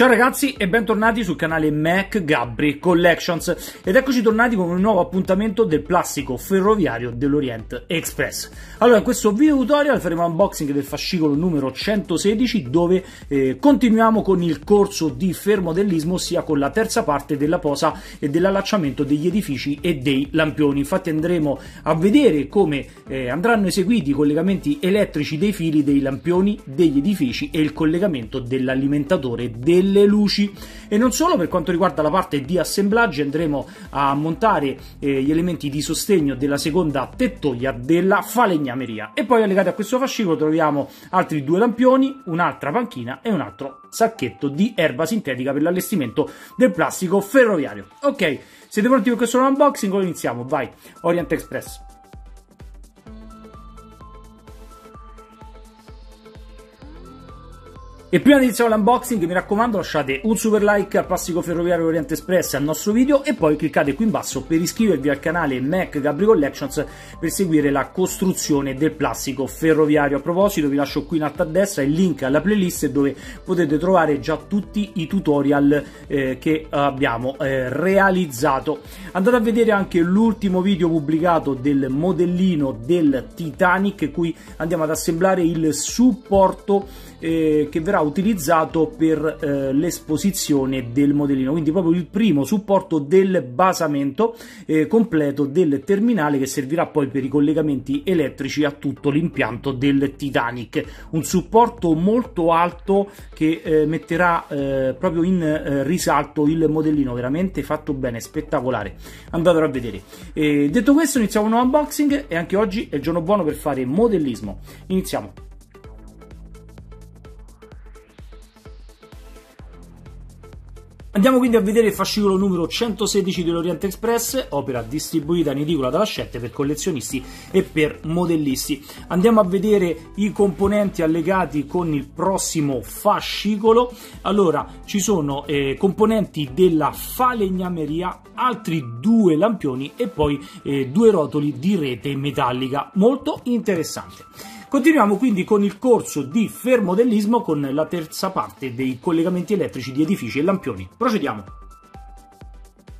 Ciao ragazzi e bentornati sul canale McGabry Collections ed eccoci tornati con un nuovo appuntamento del classico ferroviario dell'Orient Express. Allora, in questo video tutorial faremo l'unboxing del fascicolo numero 116 dove continuiamo con il corso di fermodellismo, ossia con la terza parte della posa e dell'allacciamento degli edifici e dei lampioni. Infatti andremo a vedere come andranno eseguiti i collegamenti elettrici dei fili, dei lampioni, degli edifici e il collegamento dell'alimentatore del luci. E non solo, per quanto riguarda la parte di assemblaggio andremo a montare gli elementi di sostegno della seconda tettoia della falegnameria. E poi allegati a questo fascicolo troviamo altri due lampioni, un'altra panchina e un altro sacchetto di erba sintetica per l'allestimento del plastico ferroviario. Ok, siete pronti per questo unboxing? Lo iniziamo, vai! Orient Express. E prima di iniziare l'unboxing, mi raccomando, lasciate un super like al classico ferroviario Orient Express, al nostro video, e poi cliccate qui in basso per iscrivervi al canale McGabry Collections per seguire la costruzione del classico ferroviario. A proposito, vi lascio qui in alto a destra il link alla playlist dove potete trovare già tutti i tutorial che abbiamo realizzato. Andate a vedere anche l'ultimo video pubblicato del modellino del Titanic, in cui andiamo ad assemblare il supporto che verrà utilizzato per l'esposizione del modellino, quindi proprio il primo supporto del basamento completo del terminale che servirà poi per i collegamenti elettrici a tutto l'impianto del Titanic. Un supporto molto alto che metterà proprio in risalto il modellino, veramente fatto bene, spettacolare, andatelo a vedere. Detto questo, iniziamo un nuovo unboxing e anche oggi è il giorno buono per fare modellismo. Iniziamo! Andiamo quindi a vedere il fascicolo numero 116 dell'Orient Express, opera distribuita in edicola da Hachette per collezionisti e per modellisti. Andiamo a vedere i componenti allegati con il prossimo fascicolo. Allora, ci sono componenti della falegnameria, altri due lampioni e poi due rotoli di rete metallica, molto interessante. Continuiamo quindi con il corso di fermodellismo con la terza parte dei collegamenti elettrici di edifici e lampioni. Procediamo!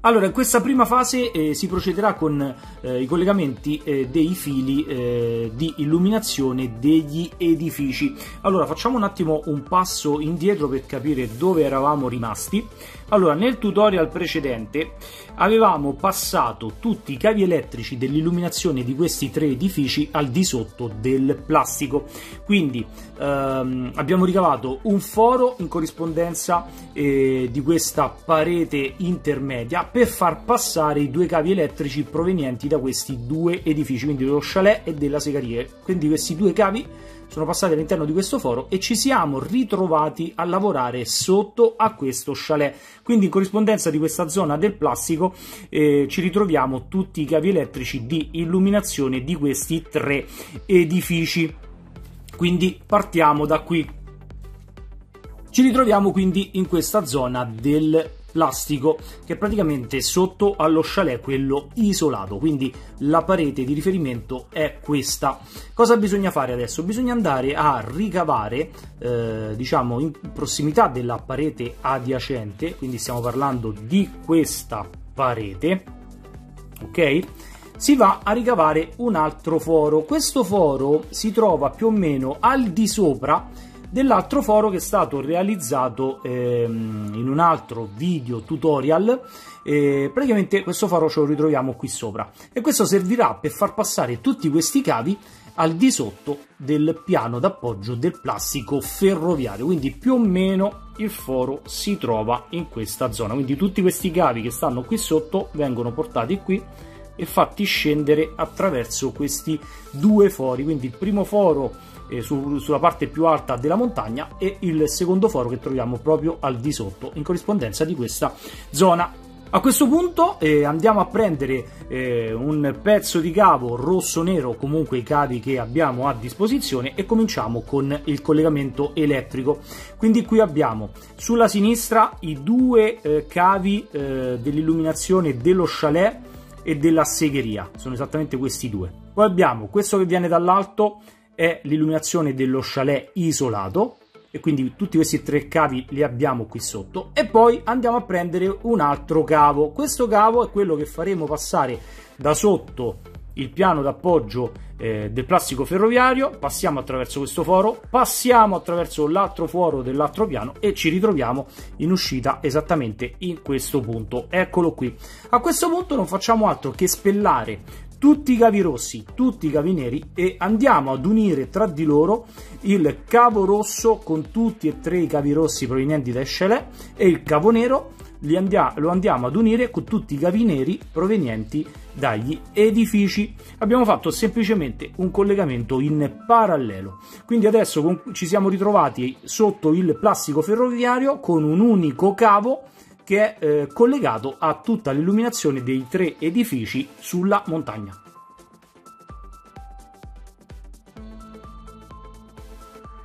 Allora, in questa prima fase si procederà con i collegamenti dei fili di illuminazione degli edifici. Allora, facciamo un attimo un passo indietro per capire dove eravamo rimasti. Allora, nel tutorial precedente avevamo passato tutti i cavi elettrici dell'illuminazione di questi tre edifici al di sotto del plastico. Quindi abbiamo ricavato un foro in corrispondenza di questa parete intermedia per far passare i due cavi elettrici provenienti da questi due edifici, quindi dello chalet e della segheria. Quindi questi due cavi sono passati all'interno di questo foro e ci siamo ritrovati a lavorare sotto a questo chalet. Quindi in corrispondenza di questa zona del plastico ci ritroviamo tutti i cavi elettrici di illuminazione di questi tre edifici. Quindi partiamo da qui. Ci ritroviamo quindi in questa zona del plastico che è praticamente sotto allo chalet, quello isolato, quindi la parete di riferimento è questa. Cosa bisogna fare adesso? Bisogna andare a ricavare diciamo in prossimità della parete adiacente, quindi stiamo parlando di questa parete, ok? Si va a ricavare un altro foro. Questo foro si trova più o meno al di sopra dell'altro foro che è stato realizzato in un altro video tutorial. Praticamente questo foro ce lo ritroviamo qui sopra e questo servirà per far passare tutti questi cavi al di sotto del piano d'appoggio del plastico ferroviario. Quindi più o meno il foro si trova in questa zona, quindi tutti questi cavi che stanno qui sotto vengono portati qui e fatti scendere attraverso questi due fori, quindi il primo foro sulla parte più alta della montagna e il secondo foro che troviamo proprio al di sotto in corrispondenza di questa zona. A questo punto andiamo a prendere un pezzo di cavo rosso-nero, comunque i cavi che abbiamo a disposizione, e cominciamo con il collegamento elettrico. Quindi qui abbiamo sulla sinistra i due cavi dell'illuminazione dello chalet e della segheria, sono esattamente questi due. Poi abbiamo questo che viene dall'alto, è l'illuminazione dello chalet isolato, e quindi tutti questi tre cavi li abbiamo qui sotto, e poi andiamo a prendere un altro cavo. Questo cavo è quello che faremo passare da sotto il piano d'appoggio del plastico ferroviario, passiamo attraverso questo foro, passiamo attraverso l'altro foro dell'altro piano e ci ritroviamo in uscita esattamente in questo punto. Eccolo qui. A questo punto non facciamo altro che spellare tutti i cavi rossi, tutti i cavi neri, e andiamo ad unire tra di loro il cavo rosso con tutti e tre i cavi rossi provenienti da Hachette e il cavo nero lo andiamo ad unire con tutti i cavi neri provenienti dagli edifici. Abbiamo fatto semplicemente un collegamento in parallelo, quindi adesso ci siamo ritrovati sotto il plastico ferroviario con un unico cavo che è collegato a tutta l'illuminazione dei tre edifici sulla montagna.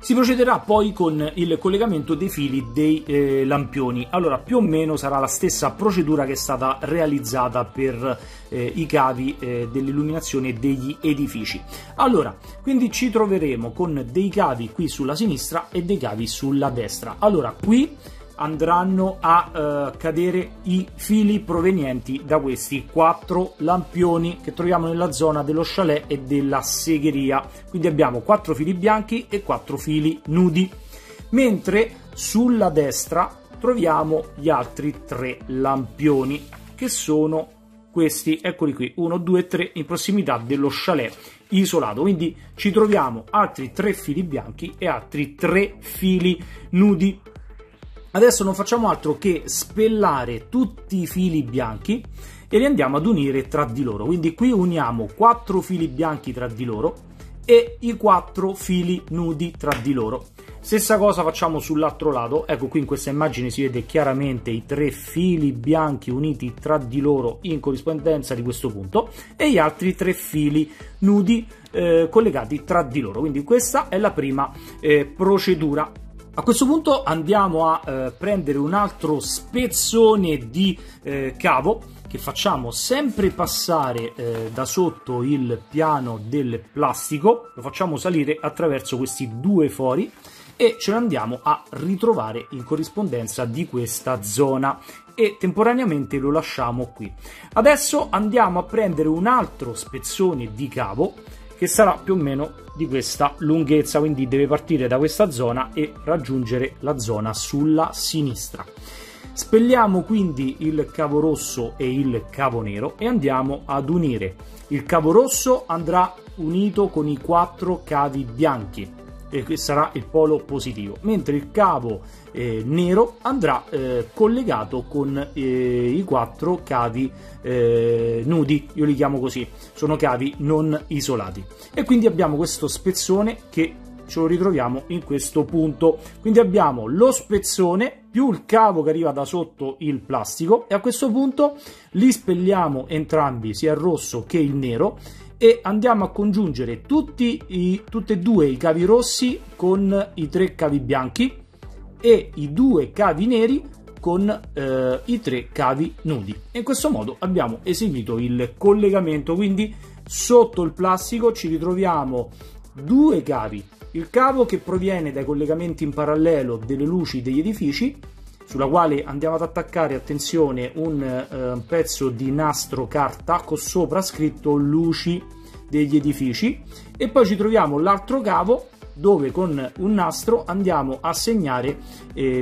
Si procederà poi con il collegamento dei fili dei lampioni. Allora, più o meno sarà la stessa procedura che è stata realizzata per i cavi dell'illuminazione degli edifici. Allora, quindi ci troveremo con dei cavi qui sulla sinistra e dei cavi sulla destra. Allora, qui andranno a cadere i fili provenienti da questi quattro lampioni che troviamo nella zona dello chalet e della segheria. Quindi abbiamo quattro fili bianchi e quattro fili nudi, mentre sulla destra troviamo gli altri tre lampioni che sono questi, eccoli qui, 1, 2, 3, in prossimità dello chalet isolato. Quindi ci troviamo altri tre fili bianchi e altri tre fili nudi. Adesso non facciamo altro che spellare tutti i fili bianchi e li andiamo ad unire tra di loro. Quindi qui uniamo 4 fili bianchi tra di loro e i 4 fili nudi tra di loro. Stessa cosa facciamo sull'altro lato. Ecco, qui in questa immagine si vede chiaramente i 3 fili bianchi uniti tra di loro in corrispondenza di questo punto e gli altri 3 fili nudi collegati tra di loro. Quindi questa è la prima procedura. A questo punto andiamo a prendere un altro spezzone di cavo che facciamo sempre passare da sotto il piano del plastico, lo facciamo salire attraverso questi due fori e ce ne andiamo a ritrovare in corrispondenza di questa zona e temporaneamente lo lasciamo qui. Adesso andiamo a prendere un altro spezzone di cavo che sarà più o meno di questa lunghezza, quindi deve partire da questa zona e raggiungere la zona sulla sinistra. Spelliamo quindi il cavo rosso e il cavo nero e andiamo ad unire. Il cavo rosso andrà unito con i 4 cavi bianchi e sarà il polo positivo, mentre il cavo nero andrà collegato con i 4 cavi nudi, io li chiamo così, sono cavi non isolati, e quindi abbiamo questo spezzone che ce lo ritroviamo in questo punto. Quindi abbiamo lo spezzone più il cavo che arriva da sotto il plastico e a questo punto li spelliamo entrambi, sia il rosso che il nero, e andiamo a congiungere tutti e due i cavi rossi con i 3 cavi bianchi e i 2 cavi neri con i 3 cavi nudi. In questo modo abbiamo eseguito il collegamento. Quindi sotto il plastico ci ritroviamo 2 cavi, il cavo che proviene dai collegamenti in parallelo delle luci degli edifici, sulla quale andiamo ad attaccare, attenzione, un pezzo di nastro carta con sopra scritto luci degli edifici, e poi ci troviamo l'altro cavo dove con un nastro andiamo a segnare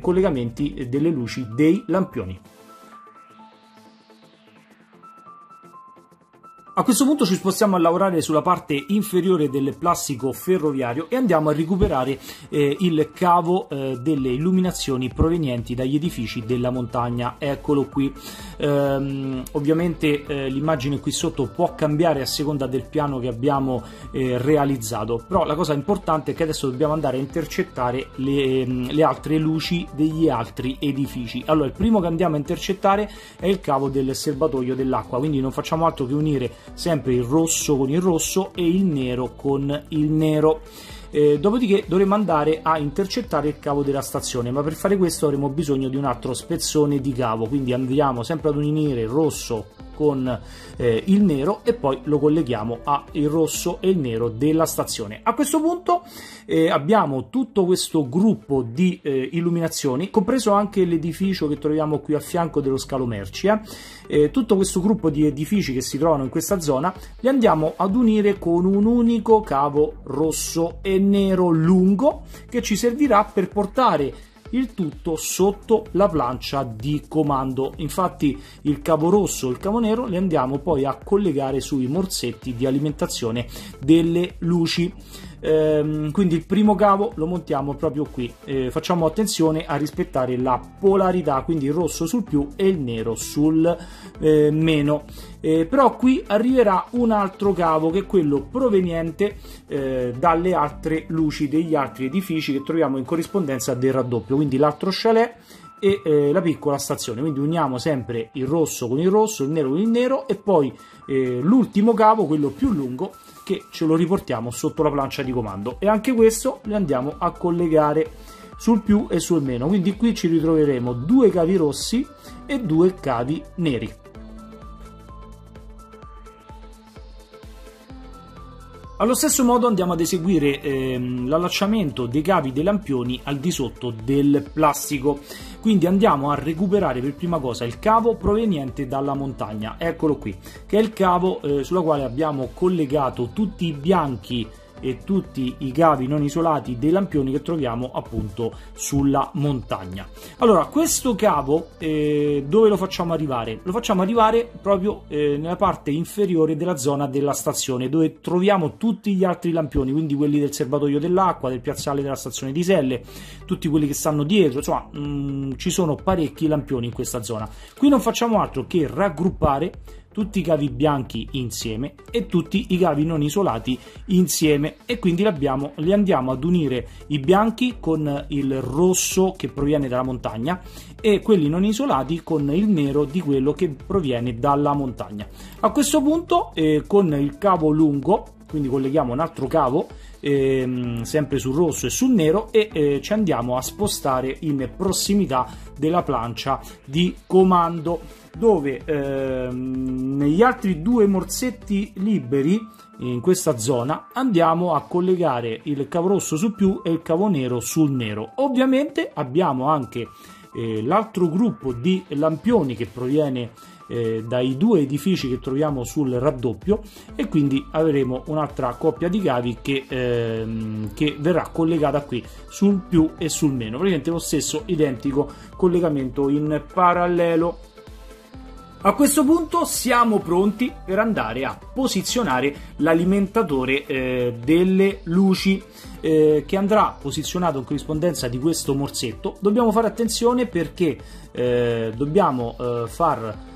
collegamenti delle luci dei lampioni. A questo punto ci spostiamo a lavorare sulla parte inferiore del plastico ferroviario e andiamo a recuperare il cavo delle illuminazioni provenienti dagli edifici della montagna. Eccolo qui. Ovviamente l'immagine qui sotto può cambiare a seconda del piano che abbiamo realizzato, però la cosa importante è che adesso dobbiamo andare a intercettare le altre luci degli altri edifici. Allora, il primo che andiamo a intercettare è il cavo del serbatoio dell'acqua, quindi non facciamo altro che unire sempre il rosso con il rosso e il nero con il nero. Dopodiché dovremo andare a intercettare il cavo della stazione, ma per fare questo avremo bisogno di un altro spezzone di cavo, quindi andiamo sempre ad unire il rosso con il nero e poi lo colleghiamo al rosso e il nero della stazione. A questo punto abbiamo tutto questo gruppo di illuminazioni, compreso anche l'edificio che troviamo qui a fianco dello scalo merci. Tutto questo gruppo di edifici che si trovano in questa zona li andiamo ad unire con un unico cavo rosso e nero lungo che ci servirà per portare il tutto sotto la plancia di comando. Infatti il cavo rosso e il cavo nero li andiamo poi a collegare sui morsetti di alimentazione delle luci. Quindi il primo cavo lo montiamo proprio qui. Facciamo attenzione a rispettare la polarità, quindi il rosso sul più e il nero sul meno. Però qui arriverà un altro cavo che è quello proveniente dalle altre luci degli altri edifici che troviamo in corrispondenza del raddoppio, quindi l'altro chalet e la piccola stazione. Quindi uniamo sempre il rosso con il rosso, il nero con il nero e poi l'ultimo cavo, quello più lungo, che ce lo riportiamo sotto la plancia di comando, e anche questo lo andiamo a collegare sul più e sul meno. Quindi qui ci ritroveremo due cavi rossi e due cavi neri. Allo stesso modo andiamo ad eseguire l'allacciamento dei cavi dei lampioni al di sotto del plastico. Quindi andiamo a recuperare per prima cosa il cavo proveniente dalla montagna, eccolo qui, che è il cavo sulla quale abbiamo collegato tutti i bianchi e tutti i cavi non isolati dei lampioni che troviamo appunto sulla montagna. Allora, questo cavo dove lo facciamo arrivare? Lo facciamo arrivare proprio nella parte inferiore della zona della stazione, dove troviamo tutti gli altri lampioni, quindi quelli del serbatoio dell'acqua, del piazzale della stazione di Selle, tutti quelli che stanno dietro, insomma ci sono parecchi lampioni in questa zona. Qui non facciamo altro che raggruppare tutti i cavi bianchi insieme e tutti i cavi non isolati insieme, e quindi li andiamo ad unire, i bianchi con il rosso che proviene dalla montagna e quelli non isolati con il nero di quello che proviene dalla montagna. A questo punto con il cavo lungo, quindi colleghiamo un altro cavo sempre sul rosso e sul nero e ci andiamo a spostare in prossimità della plancia di comando, dove negli altri due morsetti liberi in questa zona andiamo a collegare il cavo rosso sul più e il cavo nero sul nero. Ovviamente abbiamo anche l'altro gruppo di lampioni che proviene dai due edifici che troviamo sul raddoppio, e quindi avremo un'altra coppia di cavi che verrà collegata qui sul più e sul meno, praticamente lo stesso identico collegamento in parallelo. A questo punto siamo pronti per andare a posizionare l'alimentatore delle luci, che andrà posizionato in corrispondenza di questo morsetto. Dobbiamo fare attenzione perché dobbiamo far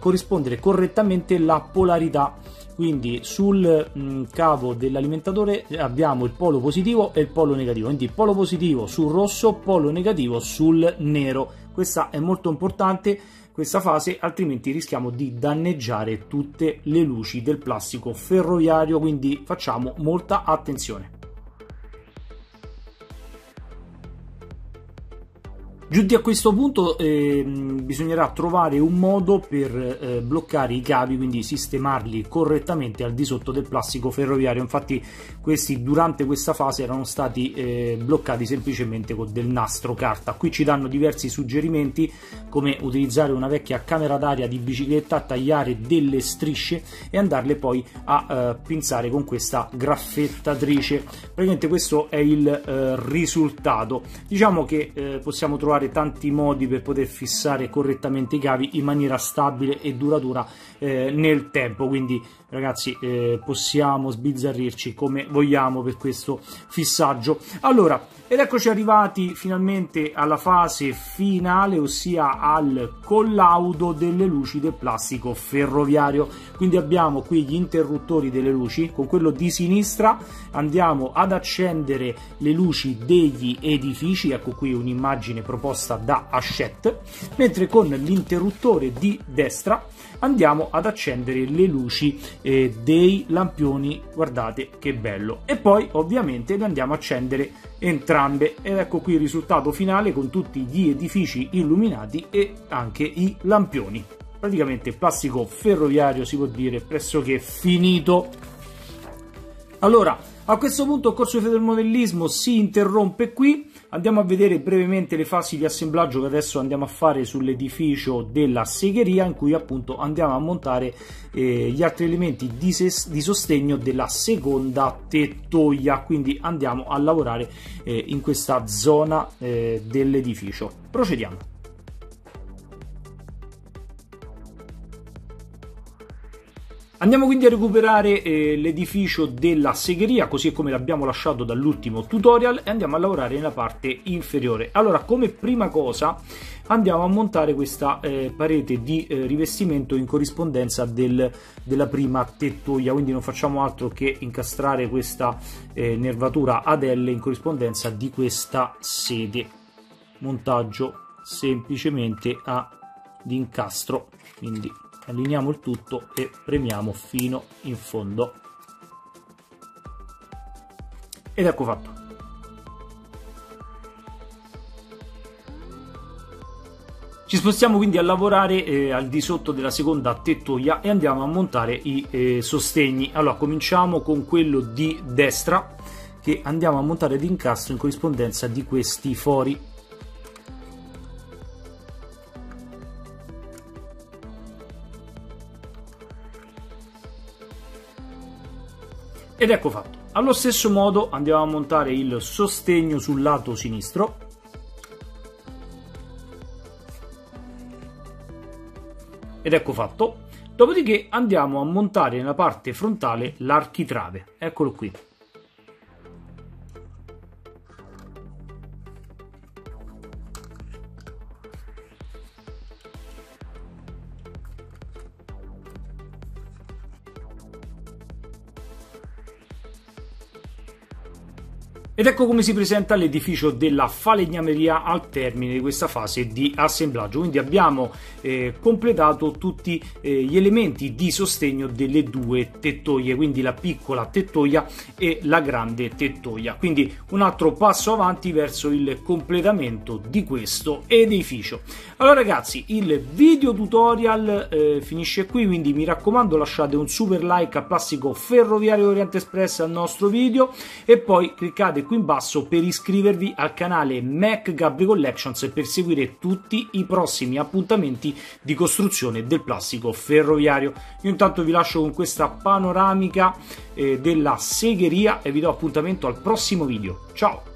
corrispondere correttamente la polarità, quindi sul cavo dell'alimentatore abbiamo il polo positivo e il polo negativo, quindi polo positivo sul rosso, polo negativo sul nero. Questa è molto importante, questa fase, altrimenti rischiamo di danneggiare tutte le luci del plastico ferroviario, quindi facciamo molta attenzione. Giunti a questo punto bisognerà trovare un modo per bloccare i cavi, quindi sistemarli correttamente al di sotto del plastico ferroviario. Infatti questi durante questa fase erano stati bloccati semplicemente con del nastro carta. Qui ci danno diversi suggerimenti, come utilizzare una vecchia camera d'aria di bicicletta, tagliare delle strisce e andarle poi a pinzare con questa graffettatrice. Praticamente questo è il risultato. Diciamo che possiamo trovare tanti modi per poter fissare correttamente i cavi in maniera stabile e duratura nel tempo, quindi ragazzi possiamo sbizzarrirci come vogliamo per questo fissaggio. Allora, ed eccoci arrivati finalmente alla fase finale, ossia al collaudo delle luci del plastico ferroviario. Quindi abbiamo qui gli interruttori delle luci, con quello di sinistra andiamo ad accendere le luci degli edifici, ecco qui un'immagine proposta da Hachette, mentre con l'interruttore di destra andiamo ad accendere le luci dei lampioni, guardate che bello, e poi ovviamente le andiamo a accendere entrambe, ed ecco qui il risultato finale con tutti gli edifici illuminati e anche i lampioni. praticamente il plastico ferroviario si può dire pressoché finito. Allora, a questo punto il corso del modellismo si interrompe qui. Andiamo a vedere brevemente le fasi di assemblaggio che adesso andiamo a fare sull'edificio della segheria, in cui appunto andiamo a montare gli altri elementi di sostegno della seconda tettoia, quindi andiamo a lavorare in questa zona dell'edificio. Procediamo. Andiamo quindi a recuperare l'edificio della segheria, così come l'abbiamo lasciato dall'ultimo tutorial, e andiamo a lavorare nella parte inferiore. Allora, come prima cosa andiamo a montare questa parete di rivestimento in corrispondenza della prima tettoia, quindi non facciamo altro che incastrare questa nervatura ad L in corrispondenza di questa sede. Montaggio semplicemente ad incastro, quindi allineiamo il tutto e premiamo fino in fondo, ed ecco fatto. Ci spostiamo quindi a lavorare al di sotto della seconda tettoia e andiamo a montare i sostegni. Allora, cominciamo con quello di destra, che andiamo a montare ad incastro in corrispondenza di questi fori. Ed ecco fatto. Allo stesso modo andiamo a montare il sostegno sul lato sinistro. Ed ecco fatto. Dopodiché andiamo a montare nella parte frontale l'architrave. Eccolo qui. Ed ecco come si presenta l'edificio della falegnameria al termine di questa fase di assemblaggio. Quindi abbiamo completato tutti gli elementi di sostegno delle due tettoie, quindi la piccola tettoia e la grande tettoia. Quindi un altro passo avanti verso il completamento di questo edificio. Allora ragazzi, il video tutorial finisce qui, quindi mi raccomando lasciate un super like a Plastico Ferroviario Orient Express al nostro video e poi cliccate qui in basso per iscrivervi al canale McGabry Collections e per seguire tutti i prossimi appuntamenti di costruzione del plastico ferroviario. Io intanto vi lascio con questa panoramica della segheria e vi do appuntamento al prossimo video. Ciao!